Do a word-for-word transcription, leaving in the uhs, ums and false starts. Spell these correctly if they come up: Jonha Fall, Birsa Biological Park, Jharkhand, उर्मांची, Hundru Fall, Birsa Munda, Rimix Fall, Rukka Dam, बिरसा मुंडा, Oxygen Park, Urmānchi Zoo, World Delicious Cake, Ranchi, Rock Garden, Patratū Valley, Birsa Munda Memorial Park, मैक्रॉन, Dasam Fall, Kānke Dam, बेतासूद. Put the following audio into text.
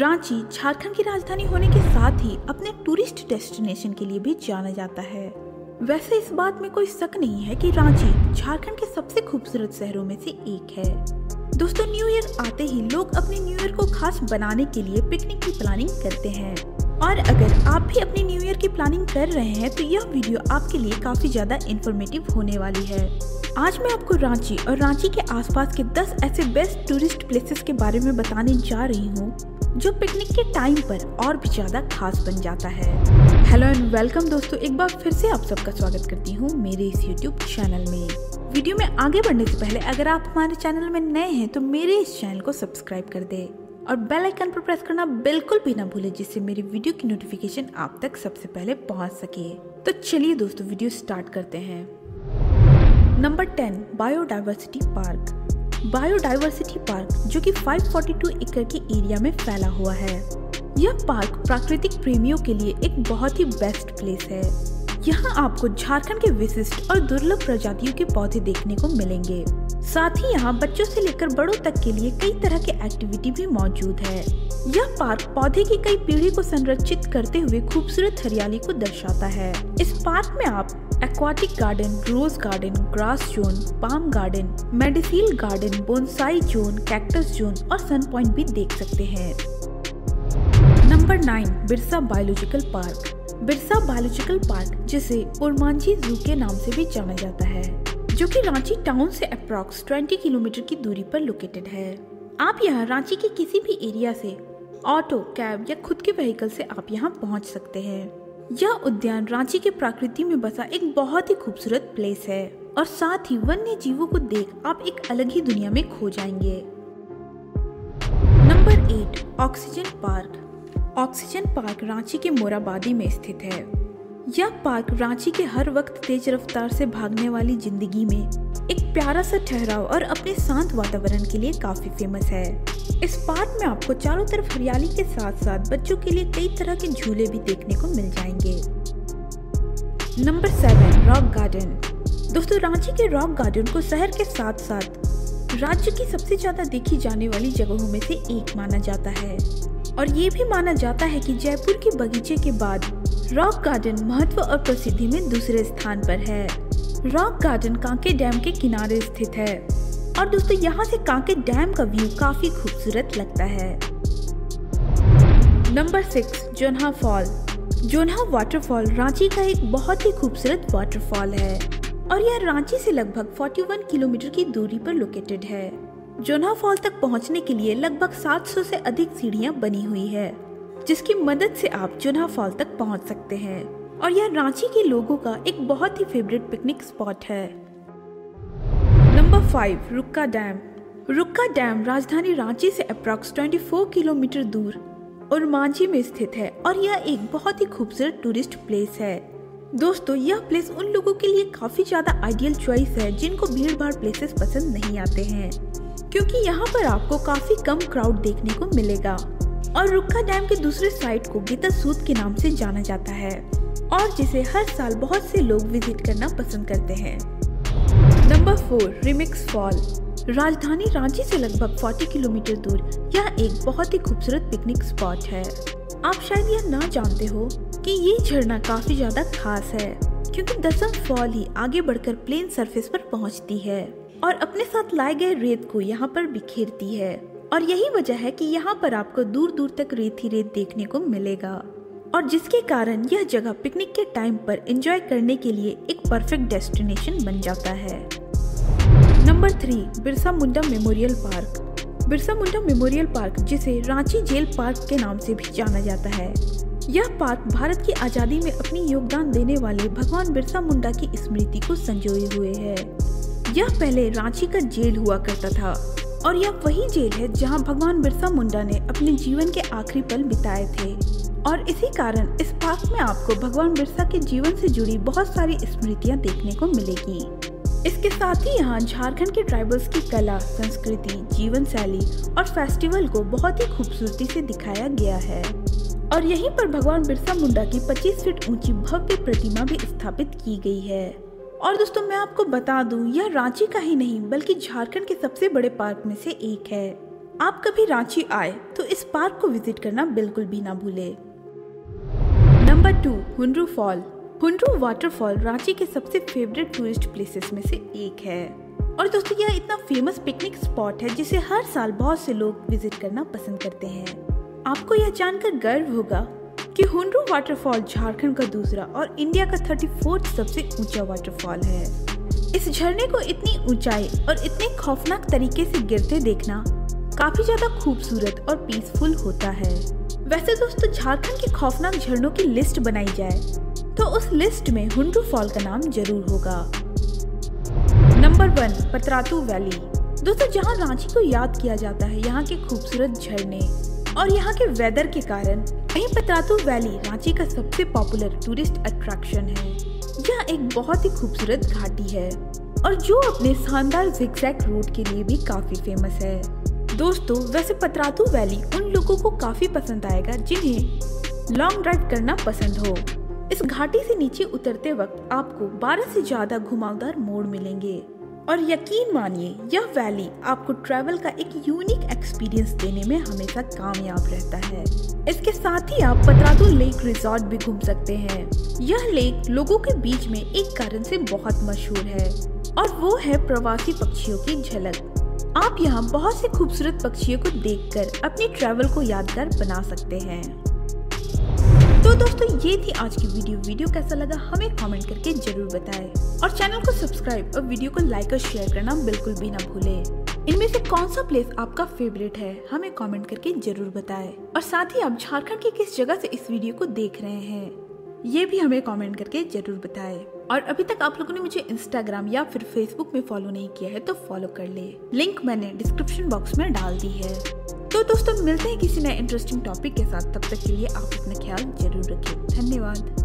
रांची झारखंड की राजधानी होने के साथ ही अपने टूरिस्ट डेस्टिनेशन के लिए भी जाना जाता है। वैसे इस बात में कोई शक नहीं है कि रांची झारखंड के सबसे खूबसूरत शहरों में से एक है। दोस्तों, न्यू ईयर आते ही लोग अपने न्यू ईयर को खास बनाने के लिए पिकनिक की प्लानिंग करते हैं, और अगर आप भी अपने न्यू ईयर की प्लानिंग कर रहे हैं तो यह वीडियो आपके लिए काफी ज्यादा इन्फॉर्मेटिव होने वाली है। आज मैं आपको रांची और रांची के आसपास के दस ऐसे बेस्ट टूरिस्ट प्लेसेस के बारे में बताने जा रही हूँ जो पिकनिक के टाइम पर और भी ज्यादा खास बन जाता है। हेलो एंड वेलकम दोस्तों, एक बार फिर से आप सबका स्वागत करती हूँ मेरे इस यूट्यूब चैनल में। वीडियो में आगे बढ़ने से पहले अगर आप हमारे चैनल में नए हैं तो मेरे इस चैनल को सब्सक्राइब कर दे और बेल आइकन पर प्रेस करना बिल्कुल भी ना भूले, जिससे मेरी वीडियो की नोटिफिकेशन आप तक सबसे पहले पहुँच सके। तो चलिए दोस्तों, वीडियो स्टार्ट करते हैं। Number ten, biodiversity park. Biodiversity park जो कि पाँच सौ बयालीस एकड़ के एरिया में फैला हुआ है। यह पार्क प्राकृतिक प्रेमियों के लिए एक बहुत ही बेस्ट प्लेस है। यहाँ आपको झारखंड के विशिष्ट और दुर्लभ प्रजातियों के पौधे देखने को मिलेंगे। साथ ही यहाँ बच्चों से लेकर बड़ों तक के लिए कई तरह के एक्टिविटी भी मौजूद है। यह पार्क पौधे की कई पीढ़ी को संरक्षित करते हुए खूबसूरत हरियाली को दर्शाता है। इस पार्क में आप aquatic garden, rose garden, grass zone, palm garden, medicinal garden, bonsai zone, cactus zone और सन पॉइंट भी देख सकते हैं। Number nine, Birsa biological park. Birsa biological park, जिसे उर्मांची जू के नाम से भी जाना जाता है, जो कि रांची टाउन से अप्रॉक्स बीस किलोमीटर की दूरी पर लोकेटेड है। आप यहाँ रांची के किसी भी एरिया से ऑटो, कैब या खुद के व्हीकल से आप यहाँ पहुँच सकते हैं। यह उद्यान रांची के प्रकृति में बसा एक बहुत ही खूबसूरत प्लेस है, और साथ ही वन्य जीवों को देख आप एक अलग ही दुनिया में खो जाएंगे। Number eight, oxygen park. Oxygen park Ranchi के मोराबादी में स्थित है। यह पार्क रांची के हर वक्त तेज रफ्तार से भागने वाली जिंदगी में एक प्यारा सा ठहराव और अपने शांत वातावरण के लिए काफी फेमस है। इस पार्क में आपको चारों तरफ हरियाली के साथ साथ बच्चों के लिए कई तरह के झूले भी देखने को मिल जाएंगे। Number seven, rock garden. दोस्तों, रांची के रॉक गार्डन को शहर के साथ साथ राज्य की सबसे ज्यादा देखी जाने वाली जगहों में से एक माना जाता है, और ये भी माना जाता है कि जयपुर के बगीचे के बाद रॉक गार्डन महत्व और प्रसिद्धि में दूसरे स्थान पर है। रॉक गार्डन कांके डैम के किनारे स्थित है, और दोस्तों यहाँ से कांके डैम का व्यू काफी खूबसूरत लगता है। Number six, Jonha fall. Jonha waterfall Ranchi का एक बहुत ही खूबसूरत वाटरफॉल है, और यह रांची से लगभग इकतालीस किलोमीटर की दूरी पर लोकेटेड है। जोन्हा फॉल तक पहुँचने के लिए लगभग सात सौ से अधिक सीढ़ियाँ बनी हुई है, जिसकी मदद से आप जोन्हा फॉल तक पहुंच सकते हैं, और यह रांची के लोगों का एक बहुत ही फेवरेट पिकनिक स्पॉट है। Number five, Rukka dam. Rukka dam राजधानी रांची से अप्रॉक्स चौबीस किलोमीटर दूर उर्मांची में स्थित है, और यह एक बहुत ही खूबसूरत टूरिस्ट प्लेस है। दोस्तों, यह प्लेस उन लोगों के लिए काफी ज्यादा आइडियल चॉइस है जिनको भीड़ भाड़ प्लेसेस पसंद नहीं आते हैं, क्योंकि यहाँ पर आपको काफी कम क्राउड देखने को मिलेगा। और रुक्का डैम के दूसरे साइड को बेतासूद के नाम से जाना जाता है, और जिसे हर साल बहुत से लोग विजिट करना पसंद करते हैं। Number four, Remix fall. राजधानी रांची से लगभग चालीस किलोमीटर दूर यह एक बहुत ही खूबसूरत पिकनिक स्पॉट है। आप शायद यह ना जानते हो कि ये झरना काफी ज्यादा खास है, क्योंकि दसम फॉल ही आगे बढ़कर प्लेन सरफेस पर पहुँचती है और अपने साथ लाए गए रेत को यहाँ पर बिखेरती है, और यही वजह है कि यहाँ पर आपको दूर दूर तक रेत ही रेत देखने को मिलेगा, और जिसके कारण यह जगह पिकनिक के टाइम पर एंजॉय करने के लिए एक परफेक्ट डेस्टिनेशन बन जाता है। Number three, बिरसा मुंडा memorial park. बिरसा मुंडा memorial park, जिसे रांची जेल पार्क के नाम से भी जाना जाता है, यह पार्क भारत की आज़ादी में अपनी योगदान देने वाले भगवान बिरसा मुंडा की स्मृति को संजोए हुए है। यह पहले रांची का जेल हुआ करता था, और यह वही जेल है जहां भगवान बिरसा मुंडा ने अपने जीवन के आखिरी पल बिताए थे, और इसी कारण इस पार्क में आपको भगवान बिरसा के जीवन से जुड़ी बहुत सारी स्मृतियां देखने को मिलेगी। इसके साथ ही यहां झारखंड के ट्राइबल्स की कला, संस्कृति, जीवन शैली और फेस्टिवल को बहुत ही खूबसूरती से दिखाया गया है, और यहीं पर भगवान बिरसा मुंडा की पच्चीस फीट ऊंची भव्य प्रतिमा भी स्थापित की गई है। और दोस्तों, मैं आपको बता दूं, यह रांची का ही नहीं बल्कि झारखंड के सबसे बड़े पार्क में से एक है, आप कभी रांची आए तो इस पार्क को विजिट करना बिल्कुल भी ना भूले। Number two, Hundru fall. Hundru waterfall Ranchi के सबसे फेवरेट टूरिस्ट प्लेसेस में से एक है और दोस्तों यह इतना फेमस पिकनिक स्पॉट है जिसे हर साल बहुत से लोग विजिट करना पसंद करते हैं। आपको यह जानकर गर्व होगा कि हुंड्रू वाटरफॉल झारखंड का दूसरा और इंडिया का थर्टी फोर्थ सबसे ऊंचा वाटरफॉल है। इस झरने को इतनी ऊंचाई और इतने खौफनाक तरीके से गिरते देखना काफी ज्यादा खूबसूरत और पीसफुल होता है। वैसे दोस्तों झारखंड के खौफनाक झरनों की लिस्ट बनाई जाए तो उस लिस्ट में हुंड्रू फॉल का नाम जरूर होगा। Number one, Patratu valley. दोस्तों जहां रांची को याद किया जाता है यहां के खूबसूरत झरने और यहां के वेदर के कारण यही पतरातू वैली रांची का सबसे पॉपुलर टूरिस्ट अट्रैक्शन है। यह एक बहुत ही खूबसूरत घाटी है और जो अपने शानदार जिगजैग रोड के लिए भी काफी फेमस है। दोस्तों वैसे पतरातू वैली उन लोगों को काफी पसंद आएगा जिन्हें लॉन्ग ड्राइव करना पसंद हो। इस घाटी से नीचे उतरते वक्त आपको बारह से ज्यादा घुमावदार मोड़ मिलेंगे और यकीन मानिए यह वैली आपको ट्रैवल का एक यूनिक एक्सपीरियंस देने में हमेशा कामयाब रहता है। इसके साथ ही आप पतरातू लेक रिसोर्ट भी घूम सकते हैं। यह लेक लोगों के बीच में एक कारण से बहुत मशहूर है और वो है प्रवासी पक्षियों की झलक। आप यहाँ बहुत से खूबसूरत पक्षियों को देखकर अपने ट्रैवल को यादगार बना सकते हैं। तो दोस्तों ये थी आज की वीडियो। वीडियो कैसा लगा हमें कमेंट करके जरूर बताएं और चैनल को सब्सक्राइब और वीडियो को लाइक और शेयर करना बिल्कुल भी ना भूलें। इनमें से कौन सा प्लेस आपका फेवरेट है हमें कमेंट करके जरूर बताएं और साथ ही आप झारखण्ड के किस जगह से इस वीडियो को देख रहे हैं ये भी हमें कमेंट करके जरूर बताएं। और अभी तक आप लोगों ने मुझे इंस्टाग्राम या फिर फेसबुक में फॉलो नहीं किया है तो फॉलो कर ले, लिंक मैंने डिस्क्रिप्शन बॉक्स में डाल दी है। तो दोस्तों मिलते हैं किसी नए इंटरेस्टिंग टॉपिक के साथ, तब तक के लिए आप अपना ख्याल जरूर रखें। धन्यवाद।